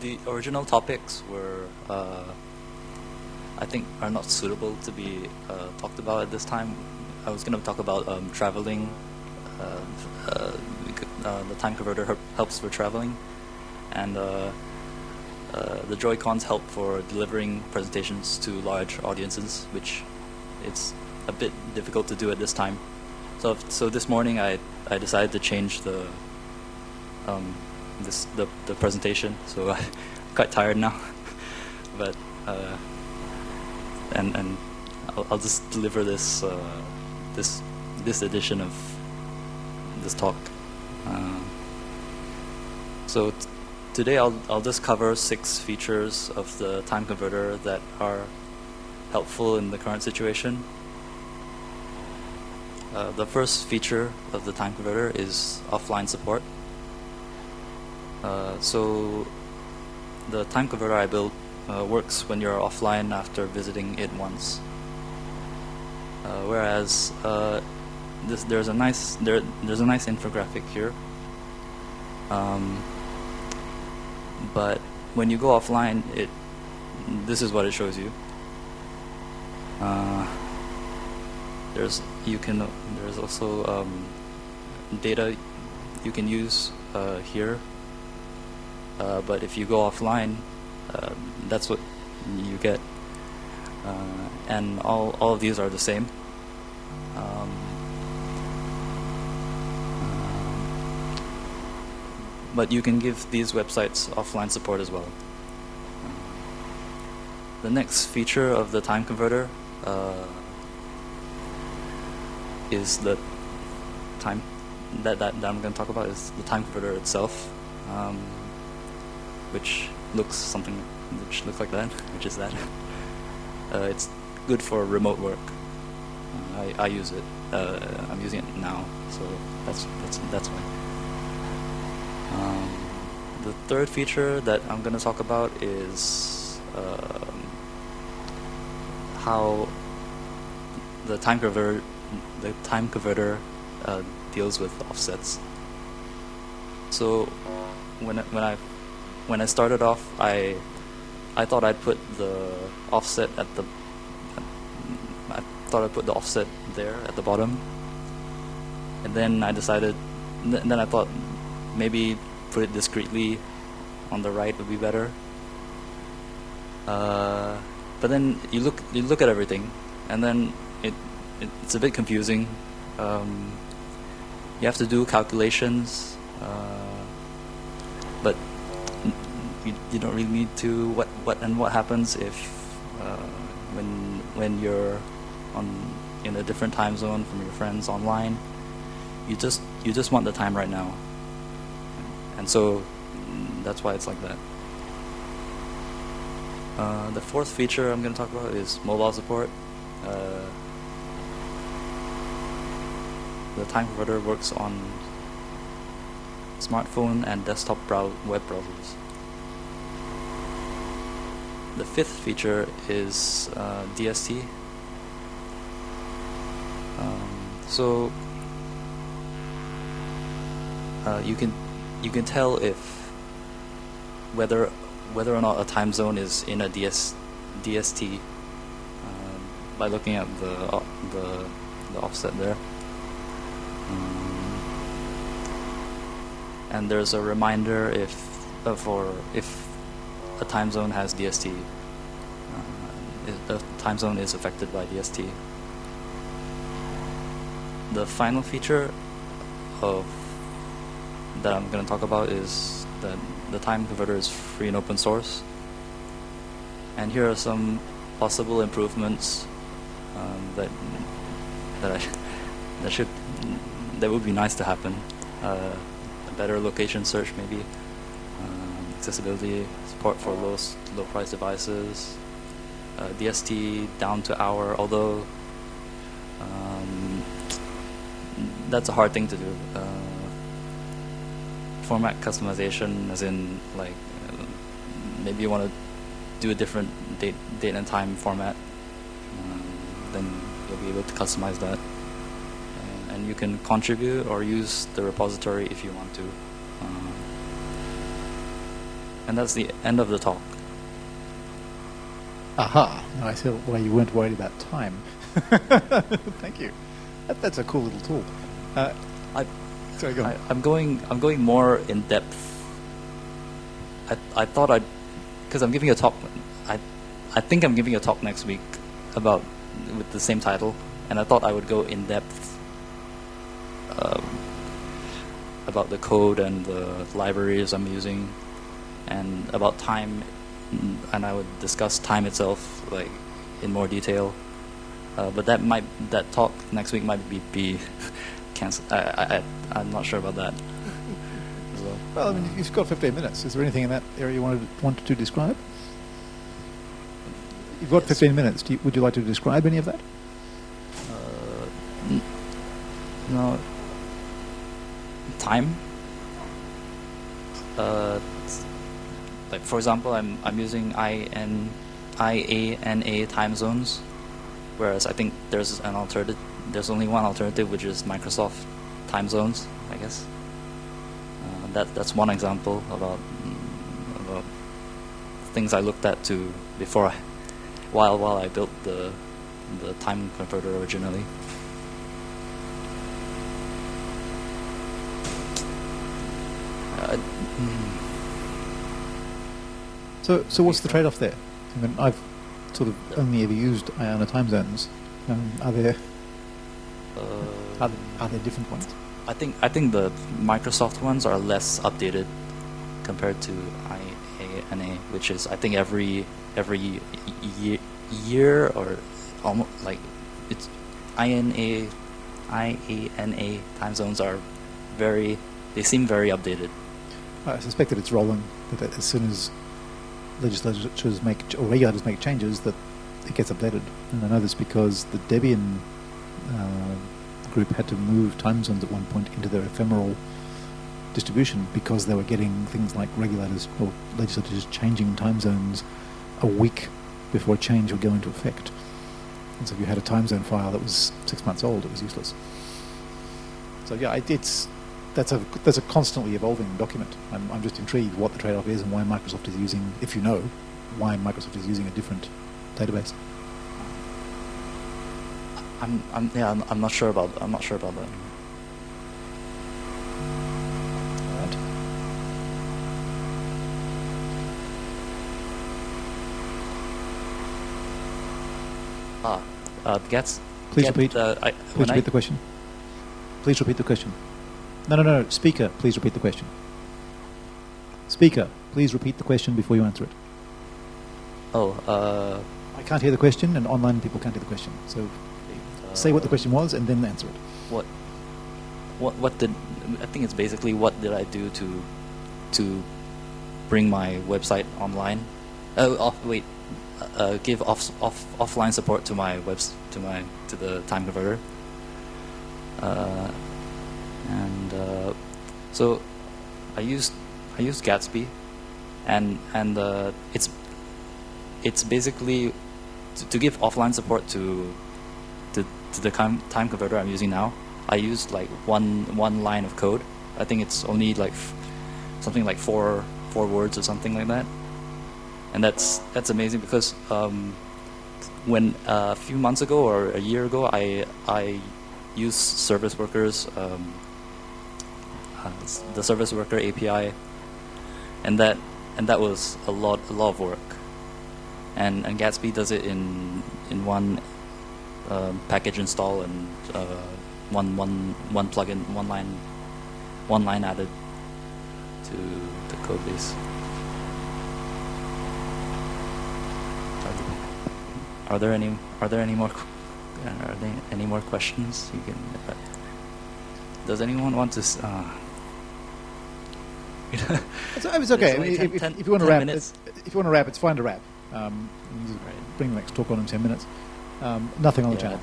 the original topics were, I think, are not suitable to be talked about at this time. I was going to talk about traveling, the time converter helps for traveling, and the Joy-Cons help for delivering presentations to large audiences, which it's a bit difficult to do at this time. So this morning I decided to change the the presentation. So I'm quite tired now, but and I'll just deliver this this edition of this talk. So today I'll just cover 6 features of the time converter that are helpful in the current situation. The first feature of the time converter is offline support. So the time converter I built works when you're offline after visiting it once. Whereas there's a nice infographic here. But when you go offline, this is what it shows you. There's also data you can use here. But if you go offline, that's what you get. And all of these are the same. But you can give these websites offline support as well. The next feature of the time converter is the time that I'm going to talk about is the time converter itself, which looks like that, which is that. It's good for remote work. I use it. I'm using it now, so that's why. The third feature that I'm going to talk about is how the time converter deals with offsets. So when I started off, I thought I'd put the offset I thought I'd put the offset there at the bottom, and then I decided. Then I thought, maybe put it discreetly on the right would be better. But then you look at everything, and then it's a bit confusing. You have to do calculations, but you don't really need to. What happens if when you're in a different time zone from your friends online? You just want the time right now. And so that's why it's like that. The fourth feature I'm going to talk about is mobile support. The time converter works on smartphone and desktop web browsers. The fifth feature is DST. You can tell if whether or not a time zone is in a DST by looking at the offset there. And there's a reminder if a time zone has DST, if the time zone is affected by DST. The final feature that I'm going to talk about is that the time converter is free and open source, and here are some possible improvements that would be nice to happen. A better location search, maybe accessibility, support for low price devices, DST down to hour. Although that's a hard thing to do. Format customization, as in, like, maybe you want to do a different date and time format, then you'll be able to customize that. And you can contribute or use the repository if you want to. And that's the end of the talk. Aha. Now I see why you weren't worried about time. Thank you. That's a cool little tool. Sorry, go on. I'm going more in depth. I thought I'd, because I'm giving a talk, I think I'm giving a talk next week about, with the same title, and I thought I would go in depth about the code and the libraries I'm using, and about time, and I would discuss time itself, like, in more detail. But that talk next week might be cancelled. I'm not sure about that. So, well, I mean, you've got 15 minutes. Is there anything in that area you wanted to describe? You've got 15 minutes. Would you like to describe any of that? No. Time. Like, for example, I'm using IANA time zones. Whereas I think there's an alternative. There's only one alternative, which is Microsoft time zones, I guess. That's one example about things I looked at to before, while I built the time converter originally. So what's the trade-off there? I mean, I've sort of only ever used IANA time zones. Are there different ones? I think the Microsoft ones are less updated compared to IANA, which is, I think, every year, or almost, like, it's IANA time zones are they seem very updated. I suspect that it's rolling, that as soon as legislatures make, or regulators make changes, that it gets updated. And I know this because the Debian group had to move time zones at one point into their ephemeral distribution because they were getting things like regulators or legislators changing time zones a week before a change would go into effect. And so if you had a time zone file that was 6 months old, it was useless. So yeah, that's a constantly evolving document. I'm just intrigued what the trade-off is and why Microsoft is using, if you know, why Microsoft is using a different database. I'm not sure about that. Right. Gats. Please repeat. Please repeat the question. Please repeat the question. No. Speaker, please repeat the question. Speaker, please repeat the question before you answer it. Oh, I can't hear the question, and online people can't hear the question. So say what the question was, and then answer it. What did, I think it's basically, what did I do to bring my website online? Give offline support to my to the time converter. So I used Gatsby, and it's basically to give offline support to the time converter I'm using now. I used like one line of code. I think it's only like something like four words or something like that, and that's amazing because when a few months ago or a year ago I used service workers. The service worker API, and that was a lot of work, and Gatsby does it in one package install and one plugin, one line added to the code base. Are there any more questions? You can. Does anyone want to? It's okay. If you want to wrap, it's fine to wrap. Bring the next talk on in 10 minutes. Nothing on the channel.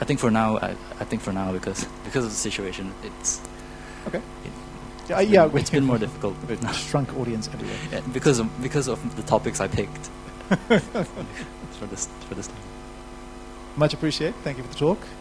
I think for now, because of the situation, it's okay. It's been more difficult. A shrunk audience everywhere. Yeah, because of the topics I picked for this time. Much appreciated. Thank you for the talk.